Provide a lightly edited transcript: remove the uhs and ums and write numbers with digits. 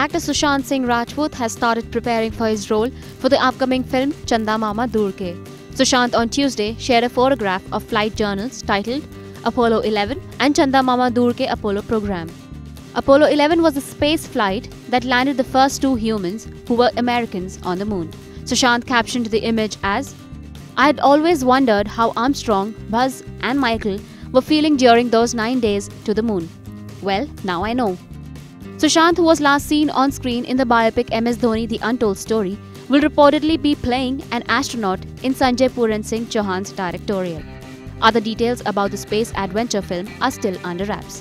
Actor Sushant Singh Rajput has started preparing for his role for the upcoming film Chanda Mama Door Ke. Sushant on Tuesday shared a photograph of flight journals titled Apollo 11 and Chanda Mama Door Ke Apollo Program. Apollo 11 was a space flight that landed the first two humans, who were Americans, on the moon. Sushant captioned the image as, "I had always wondered how Armstrong, Buzz and Michael were feeling during those 9 days to the moon. Well, now I know." Sushant, who was last seen on screen in the biopic MS Dhoni, The Untold Story, will reportedly be playing an astronaut in Sanjay Puran Singh Chauhan's directorial. Other details about the space adventure film are still under wraps.